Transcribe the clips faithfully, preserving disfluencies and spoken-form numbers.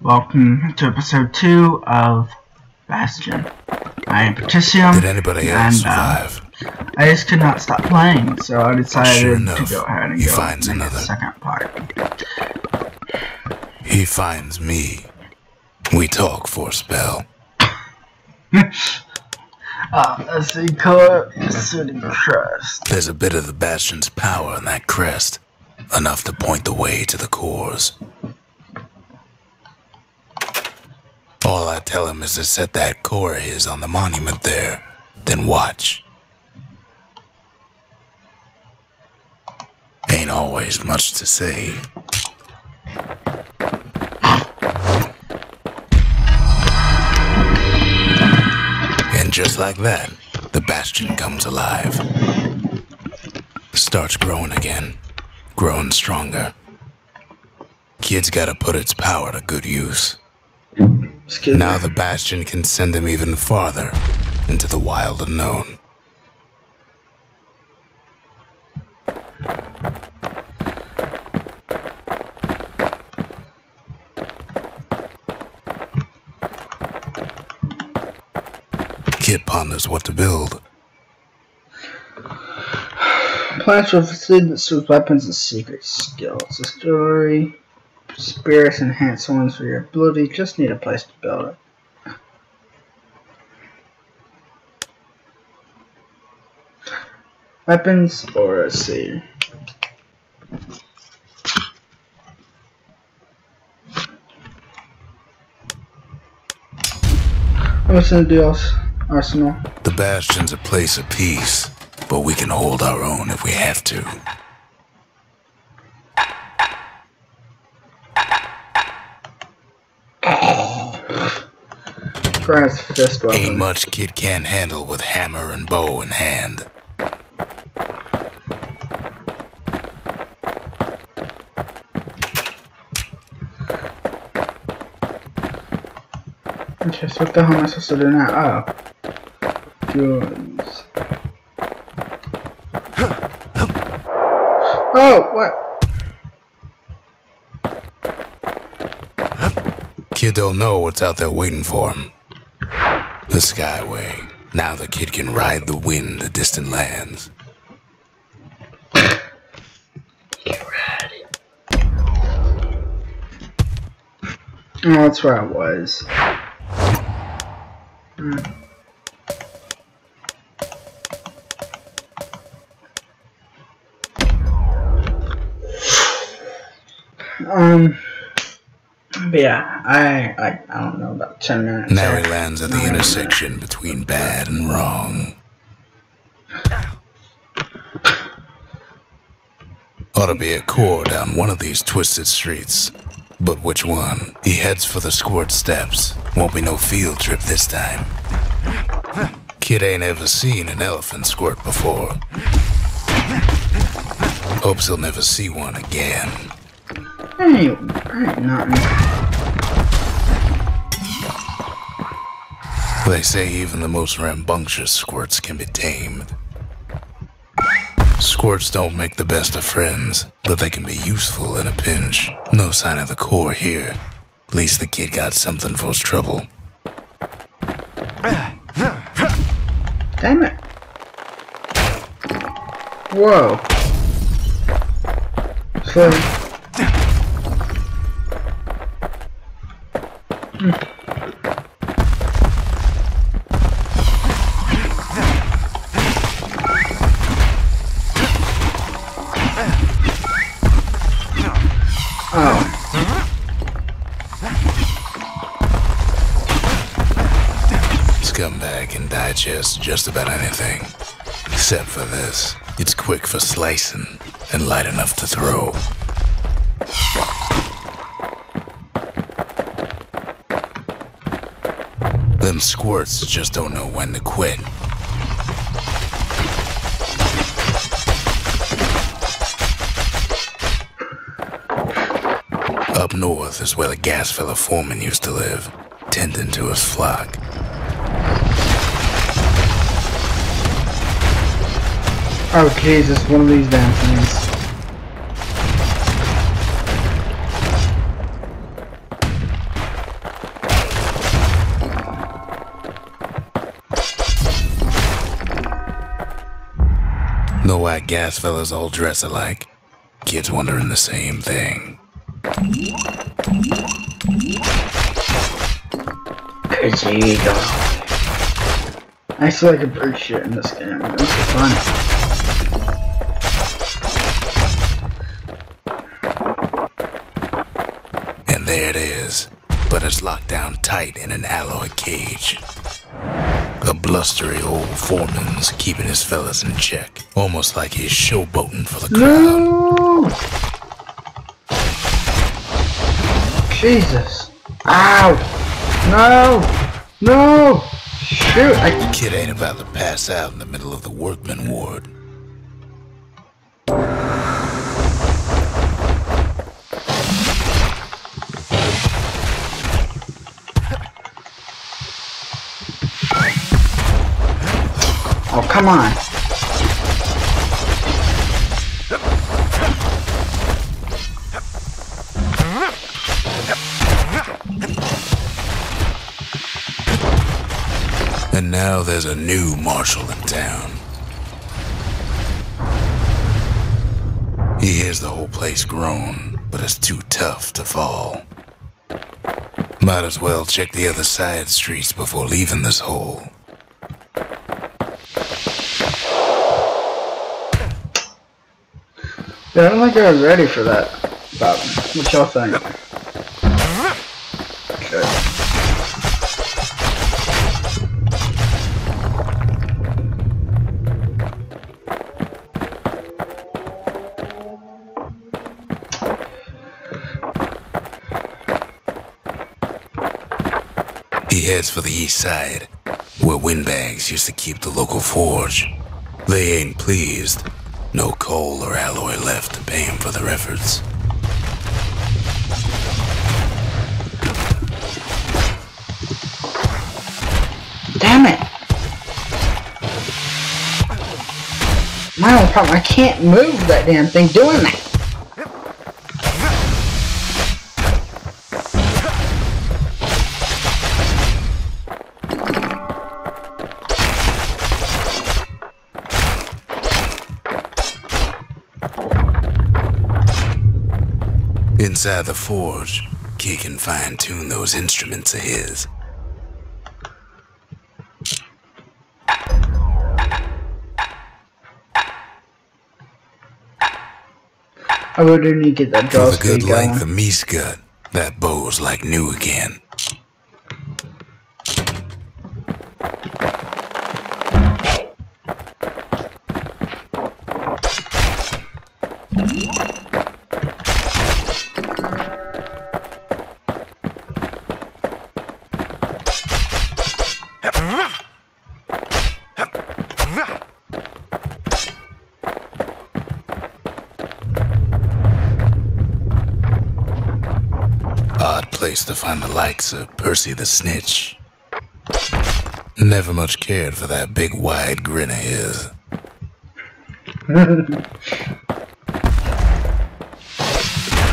Welcome to episode two of Bastion. I am Patricia. Did anybody else survive? Uh, I just could not stop playing, so I decided sure enough, to go ahead and he go finds another the second part. He finds me. We talk for a spell. Ah, that's the color of the city crest. There's a bit of the Bastion's power in that crest, enough to point the way to the cores. All I tell him is to set that core of his on the monument there, then watch. Ain't always much to say. And just like that, the Bastion comes alive. Starts growing again, growing stronger. Kid's gotta put its power to good use. Now the Bastion can send him even farther into the wild unknown. Kid ponders what to build. Plans for facilities with weapons and secret skills. The story. Spirits enhance someone's for your ability, just need a place to build it. Weapons or a sea. What's in the deals, Arsenal? The Bastion's a place of peace, but we can hold our own if we have to. Fist ain't much kid can't handle with hammer and bow in hand. Okay, so what the hell am I supposed to do now? Oh. Guns. Oh, what? Kid don't know what's out there waiting for him. The Skyway. Now the kid can ride the wind to distant lands. Oh, that's where I was. Mm. Um. But yeah, I, I I don't know, about ten minutes. Now he lands at the intersection between bad and wrong. Ought to be a core down one of these twisted streets. But which one? He heads for the squirt steps. Won't be no field trip this time. Kid ain't ever seen an elephant squirt before. Hopes he'll never see one again. Hey, I ain't nothing. They say even the most rambunctious squirts can be tamed. Squirts don't make the best of friends, but they can be useful in a pinch. No sign of the core here. At least the kid got something for his trouble. Damn it. Whoa. So... Hmm. Scumbag can digest just about anything, except for this. It's quick for slicing and light enough to throw. Them squirts just don't know when to quit. Up north is where the gas fella foreman used to live, tending to his flock. Oh Jesus, one of these damn things. black gas fellas all dress alike. Kids wondering the same thing. There you go. I still like a bird shit in this game. This is fun. There it is, but it's locked down tight in an alloy cage. The blustery old foreman's keeping his fellas in check, almost like he's showboating for the crowd. No! Jesus. Ow! No! No! Shoot! I... Kid ain't about to pass out in the middle of the workman ward. Oh, come on. And now there's a new marshal in town. He hears the whole place groan, but it's too tough to fall. Might as well check the other side streets before leaving this hole. Yeah, I don't think I was ready for that, Bob. What y'all think? Okay. He heads for the east side, where windbags used to keep the local forge. They ain't pleased. No coal or alloy left to pay him for their efforts. Damn it! My own problem, I can't move that damn thing doing that. Inside the forge, Key can fine-tune those instruments of his. I would only get that draw speed going. With a good length of meat gut, that bow's like new again. To find the likes of Percy the Snitch. Never much cared for that big wide grin of his.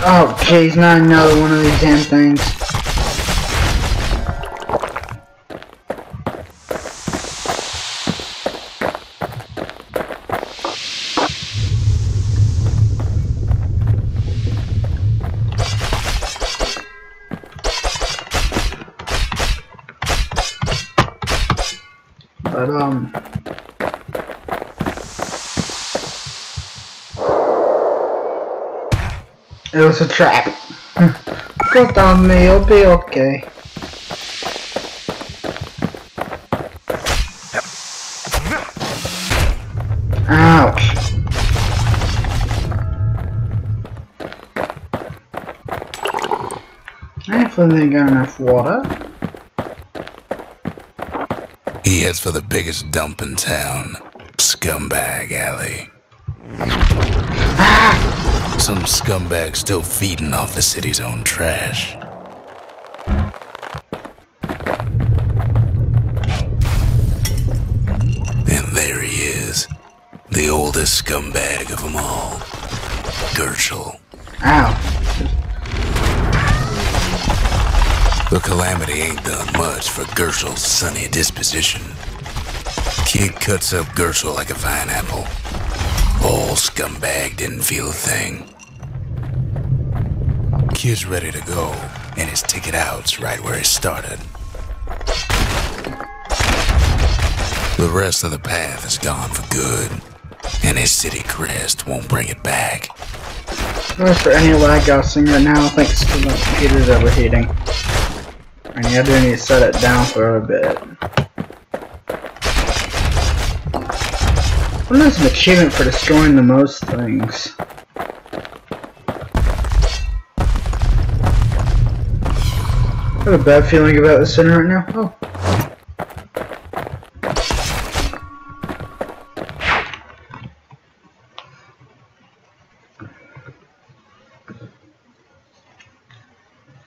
Oh jeez, not another one of these damn things. But, um... it was a trap. Put on me, it'll be okay. Ouch. Hopefully they got enough water. He heads for the biggest dump in town, Scumbag Alley. Ah! Some scumbag still feeding off the city's own trash. And there he is, the oldest scumbag of them all, Gershel. Ow. The calamity ain't done much for Gershel's sunny disposition. Kid cuts up Gershel like a vine apple. Old scumbag didn't feel a thing. Kid's ready to go, and his ticket out's right where it started. The rest of the path is gone for good, and his city crest won't bring it back. Sorry for any lag gossing right now, thanks to my computer's overheating. And you do need to set it down for a bit. What is an achievement for destroying the most things? I have a bad feeling about this center right now. Oh.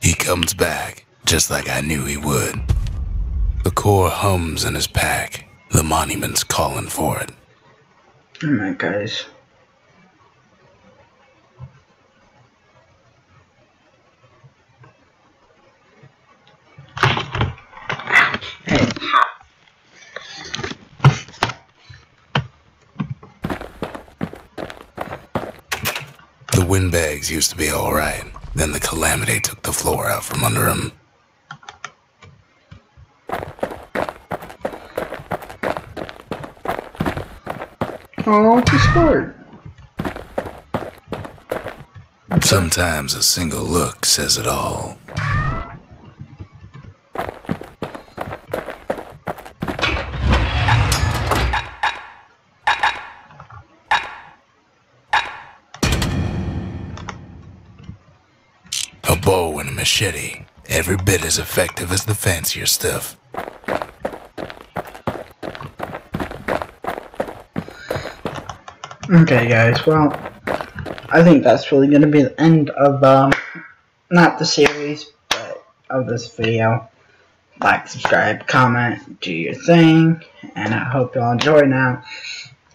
He comes back, just like I knew he would. The core hums in his pack. The monument's calling for it. Alright, guys. The windbags used to be alright. Then the calamity took the floor out from under him. Oh, it's hard. Sometimes a single look says it all. A bow and a machete, every bit as effective as the fancier stuff. Okay, guys, well, I think that's really going to be the end of, um, not the series, but of this video. Like, subscribe, comment, do your thing, and I hope y'all enjoy now.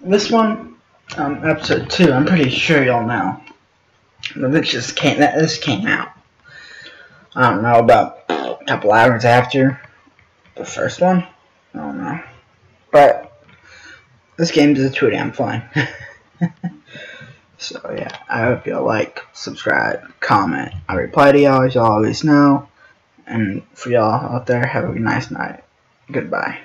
This one, um, episode two, I'm pretty sure y'all know. This just came, that this came out, I don't know, about a couple hours after the first one. I don't know. But this game is too damn fun. So yeah, I hope y'all like, subscribe, comment. I reply to y'all as y'all always know. And for y'all out there, have a nice night. Goodbye.